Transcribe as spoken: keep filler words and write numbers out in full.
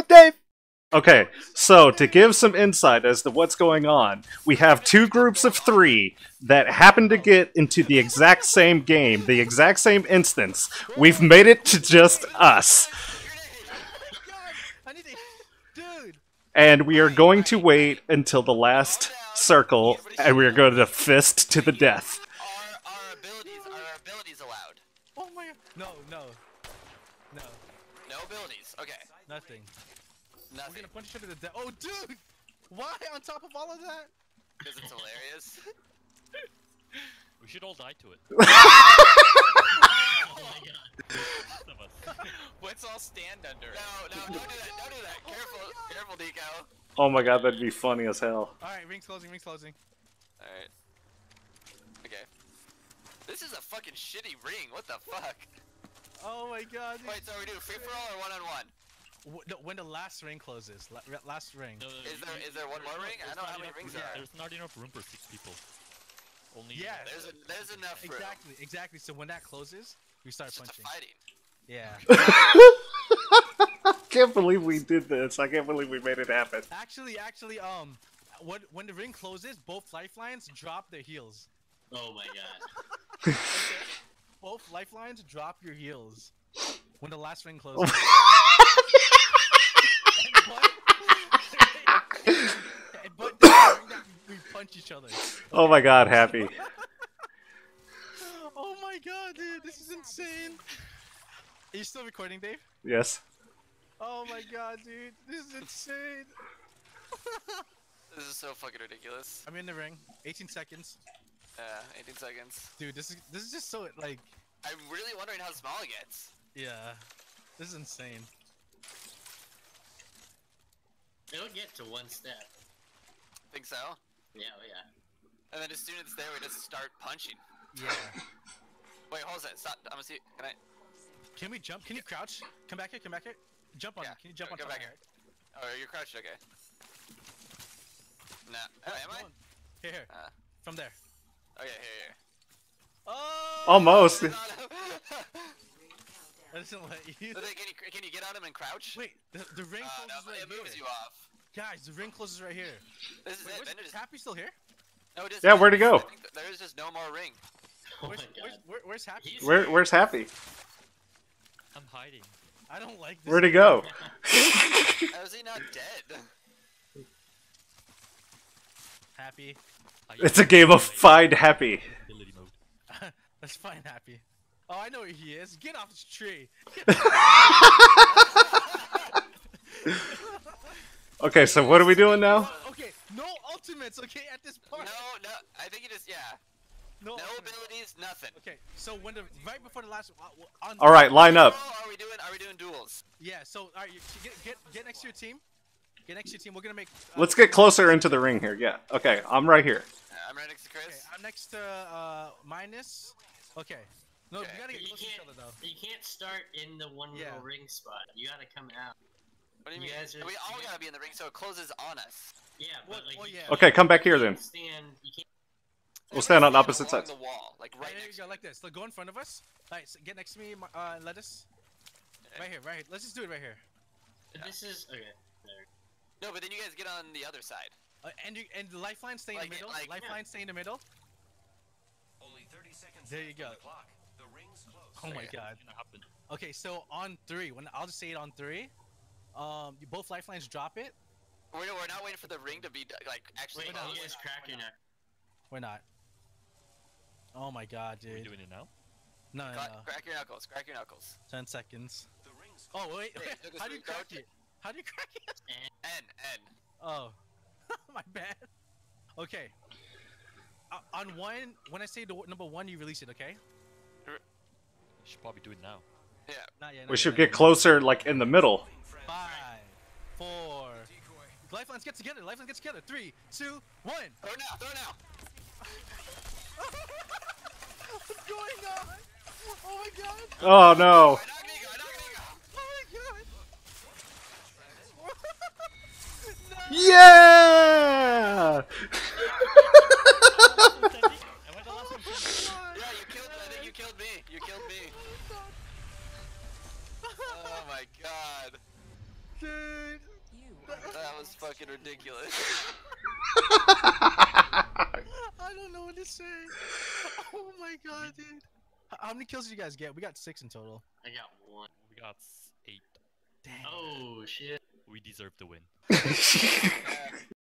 with Dave. Okay, so to give some insight as to what's going on, we have two groups of three that happen to get into the exact same game, the exact same instance. We've made it to just us. And we are going to wait until the last circle, and we are going to fist to the death. Are our abilities, are our abilities allowed? Oh my god. No, no. No. No abilities, okay. Nothing. Nothing. We're gonna punch him to the death. Oh, dude! Why on top of all of that? Because it's hilarious. We should all die to it. Oh my god. Let's all stand under it. No, no, don't do that, don't do that. Careful, oh careful, Deco. Oh my god, that'd be funny as hell. Alright, ring's closing, ring's closing. Alright. Okay. This is a fucking shitty ring, what the fuck? Oh my god. Wait, so are we doing free for all or one on one? When the last ring closes, last ring. No, no, no, is there is there one more ring? I don't know how many rings there are. There's not enough room for six people. Only yeah. There's a, there's enough room. Exactly, exactly. So when that closes, we start it's punching. Just fighting. Yeah. I can't believe we did this. I can't believe we made it happen. Actually, actually, um, when when the ring closes, both lifelines drop their heals. Oh my god. Both lifelines drop your heals when the last ring closes. But we punch each other. Oh my god, Happy. Oh my god, dude, this is insane. Are you still recording, Dave? Yes. Oh my god, dude, this is insane. This is so fucking ridiculous. I'm in the ring. eighteen seconds. Yeah, uh, eighteen seconds. Dude, this is this is just so like. I'm really wondering how small it gets. Yeah, this is insane. It'll get to one step. Think so? Yeah, oh yeah. And then as soon as it's there, we just start punching. Yeah. Wait, hold on. Stop. I'm gonna see. Can I? Can we jump? Can you crouch? Come back here. Come back here. Jump on. Yeah. Can you jump go, on? Come back here. Oh, you're crouched. Okay. Nah. Oh, am I? Here. here. Uh. From there. Okay. Here. here. Oh. Almost. I doesn't let you. Can you can you get on him and crouch? Wait, the, the ring closes uh, no, right it moves here. You off. Guys, the ring closes right here. This is Wait, it. Then is Happy still here? No, it is. Yeah, where'd he go? There is just no more ring. Oh where's, where's, where, where's Happy? Where, where's Happy? I'm hiding. I don't like this. Where'd he go? How is he not dead? Happy. It's a game of find Happy. Let's find Happy. Oh, I know where he is. Get off this tree. Okay, so what are we doing now? Okay, no ultimates, okay, at this point. No, no, I think it is, yeah. No, no abilities, nothing. Okay, so when the, right before the last on All right, line up. Are we doing are we doing duels? Yeah, so all right, you get get get next to your team. Get next to your team. We're going to make uh, let's get closer into the ring here. Yeah. Okay, I'm right here. Uh, I'm right next to Chris. Okay, I'm next to uh Minus. Okay. No, okay. You gotta get close to each other though. You can't start in the one yeah. little ring spot. You gotta come out. What do you, you mean? Guys are, we all gotta be in the ring, so it closes on us. Yeah. But well, like, well, yeah. Okay, come back here then. Stand, you can't... We'll stand on opposite sides. The wall, like right there. You go like this. Look, go in front of us. Alright, so get next to me, uh, Lettuce. Right here, right here. Let's just do it right here. Yeah. This is okay. There. No, but then you guys get on the other side. Uh, and you and the lifeline stay in like, the middle. Like, lifeline yeah. stay in the middle. Only thirty seconds. There you go. Oh my god. Okay, so on three, when I'll just say it on three, um, you both lifelines drop it. We're, we're not waiting for the ring to be like actually. Wait, no, we're, not, cracking we're, not. we're not. Oh my god, dude. Are we doing it now? No, no, no. Crack your knuckles. Crack your knuckles. Ten seconds. The ring's oh wait, wait. How do you crack it? How do you crack it? N N. Oh, my bad. Okay. Uh, on one, when I say the number one, you release it, okay? Should probably do it now. Yeah. Not yet, not we should yet, get closer, like in the middle. Five, four. Lifelines get together. Lifelines get together. Three, two, one. Throw now. Throw now. What's going on? Oh my god. Oh no. Oh my god. No. Yeah. Dude, that was fucking ridiculous. I don't know what to say. Oh my god, dude. How many kills did you guys get? We got six in total. I got one. We got eight. Dang. Oh shit. We deserve to win.